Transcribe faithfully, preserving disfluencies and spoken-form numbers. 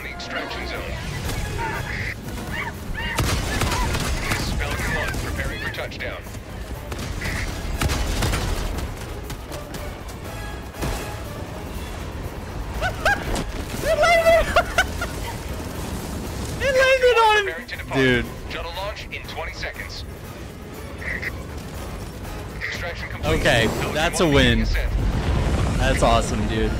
on the extraction zone. This is Pelican one preparing for touchdown. It landed! It landed on him! Dude. Shuttle launch in twenty seconds. Okay, that's a win. That's awesome, dude.